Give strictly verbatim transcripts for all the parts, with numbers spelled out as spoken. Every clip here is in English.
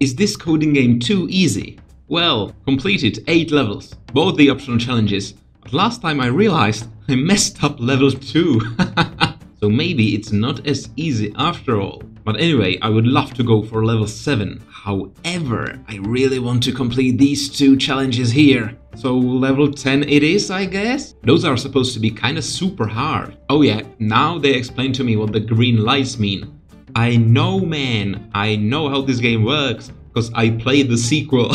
Is this coding game too easy? Well, completed eight levels, both the optional challenges, but last time I realized I messed up level two. So maybe it's not as easy after all. But anyway, I would love to go for level seven. However, I really want to complete these two challenges here. So level ten it is, I guess? Those are supposed to be kinda super hard. Oh yeah, now they explain to me what the green lights mean. I know, man, I know how this game works, because I played the sequel.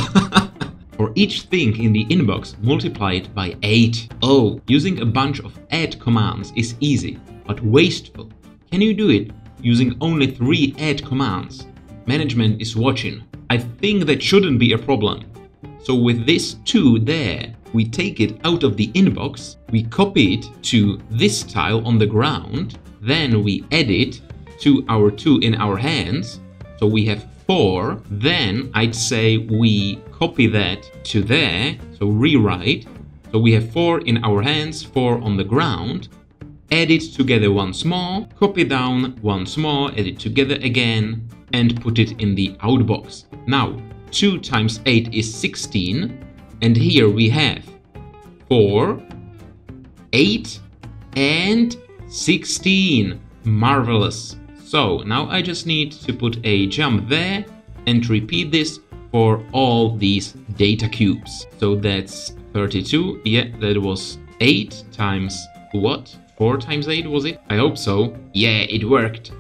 For each thing in the inbox, multiply it by eight. Oh, using a bunch of add commands is easy, but wasteful. Can you do it using only three add commands? Management is watching. I think that shouldn't be a problem. So with this two there, we take it out of the inbox, we copy it to this tile on the ground, then we add it to our two in our hands, so we have four. Then I'd say we copy that to there, so rewrite, so we have four in our hands, four on the ground, add it together once more, copy down once more, add it together again, and put it in the outbox. Now two times eight is sixteen, and here we have four, eight, and sixteen. Marvelous. So now I just need to put a jump there and repeat this for all these data cubes. So that's thirty-two. Yeah, that was eight times what? four times eight, was it? I hope so. Yeah, it worked.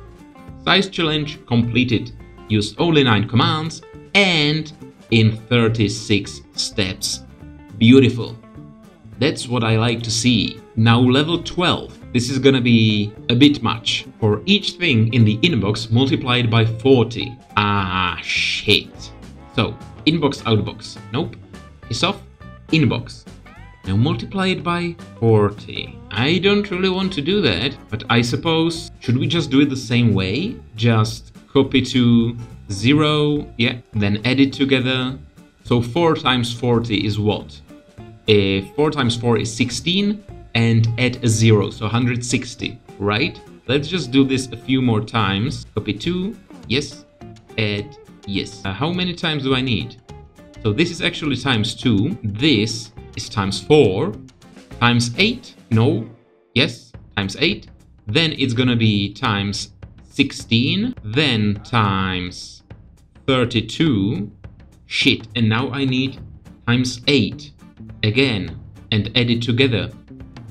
Size challenge completed. Used only nine commands and in thirty-six steps. Beautiful. That's what I like to see. Now level twelve. This is gonna be a bit much. For each thing in the inbox multiplied by forty. Ah, shit. So, inbox, outbox. Nope. Piss off. Inbox. Now multiply it by forty. I don't really want to do that, but I suppose... Should we just do it the same way? Just copy to zero. Yeah, then add it together. So four times forty is what? Uh, four times four is sixteen, and add a zero, so one hundred sixty, right? Let's just do this a few more times. Copy two, yes, add, yes. Uh, how many times do I need? So this is actually times two, this is times four, times eight, no, yes, times eight, then it's gonna be times sixteen, then times thirty-two, shit, and now I need times eight. Again, and add it together.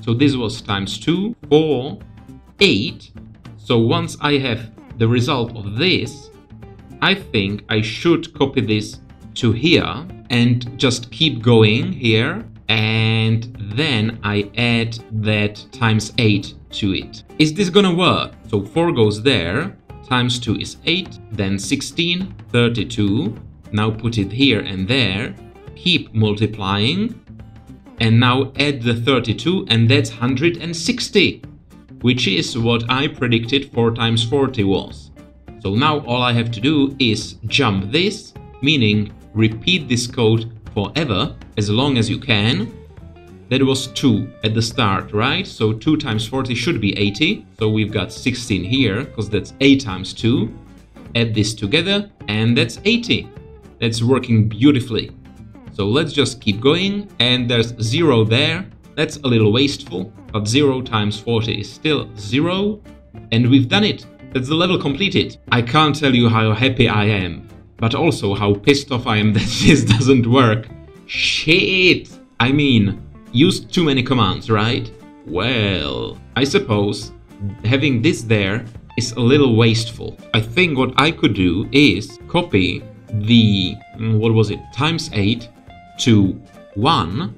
So this was times two, four, eight. So once I have the result of this, I think I should copy this to here and just keep going here. And then I add that times eight to it. Is this gonna work? So four goes there, times two is eight, then sixteen, thirty-two. Now put it here and there, keep multiplying. And now add the thirty-two, and that's one hundred sixty, which is what I predicted four times forty was. So now all I have to do is jump this, meaning repeat this code forever, as long as you can. That was two at the start, right? So two times forty should be eighty. So we've got sixteen here, because that's eight times two. Add this together, and that's eighty. That's working beautifully. So let's just keep going, and there's zero there, that's a little wasteful, but zero times forty is still zero, and we've done it, that's the level completed. I can't tell you how happy I am, but also how pissed off I am that this doesn't work. Shit! I mean, used too many commands, right? Well, I suppose having this there is a little wasteful. I think what I could do is copy the, what was it, times eight, to one,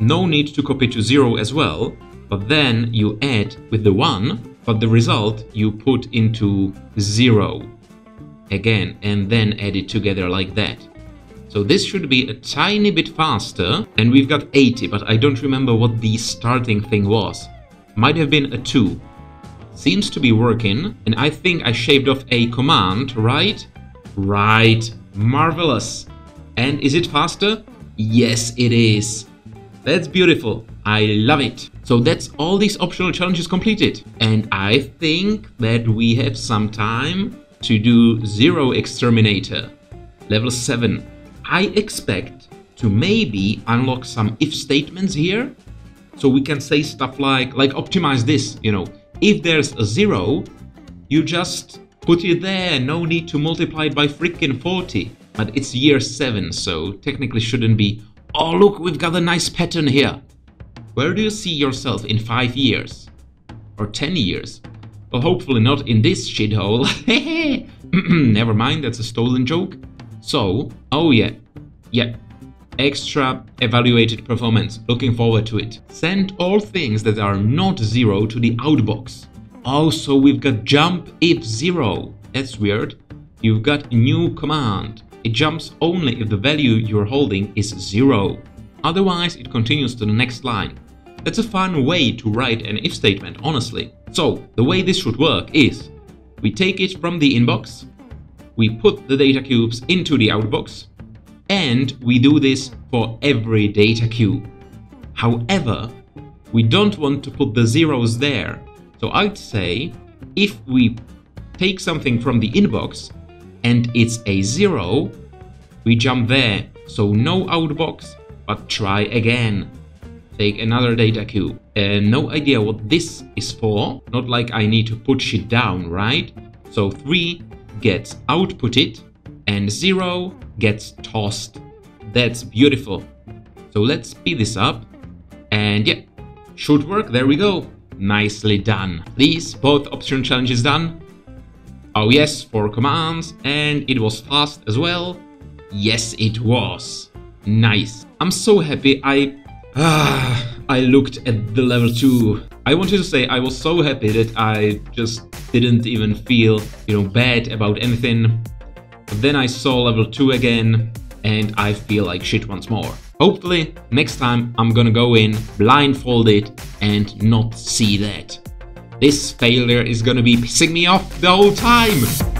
no need to copy to zero as well, but then you add with the one, but the result you put into zero again, and then add it together like that. So this should be a tiny bit faster, and we've got eighty, but I don't remember what the starting thing was. Might have been a two. Seems to be working, and I think I shaved off a command, right? Right, marvelous. And is it faster? Yes, it is. That's beautiful. I love it. So that's all these optional challenges completed. And I think that we have some time to do Zero Exterminator. level seven. I expect to maybe unlock some if statements here, so we can say stuff like like optimize this, you know. If there's a zero, you just put it there, no need to multiply it by freaking forty. But it's year seven, so technically shouldn't be, oh look, we've got a nice pattern here. Where do you see yourself in five years? Or ten years? Well, hopefully not in this shithole. Never mind, that's a stolen joke. So, oh yeah, yeah. Extra evaluated performance, looking forward to it. Send all things that are not zero to the outbox. Oh, so we've got jump if zero. That's weird. You've got a new command. It jumps only if the value you're holding is zero. Otherwise, it continues to the next line. That's a fun way to write an if statement, honestly. So, the way this should work is, we take it from the inbox, we put the data cubes into the outbox, and we do this for every data cube. However, we don't want to put the zeros there. So I'd say if we take something from the inbox and it's a zero, we jump there. So no outbox, but try again. Take another data cube. Uh, no idea what this is for. Not like I need to put shit down, right? So three gets outputted and zero gets tossed. That's beautiful. So let's speed this up, and yeah, should work. There we go. Nicely done. These both option challenges done. Oh yes, four commands, and it was fast as well. Yes, it was. Nice. I'm so happy I ah, I looked at the level two. I wanted to say I was so happy that I just didn't even feel, you know, bad about anything. But then I saw level two again, and I feel like shit once more. Hopefully, next time I'm gonna go in blindfolded and not see that. This failure is gonna be pissing me off the whole time!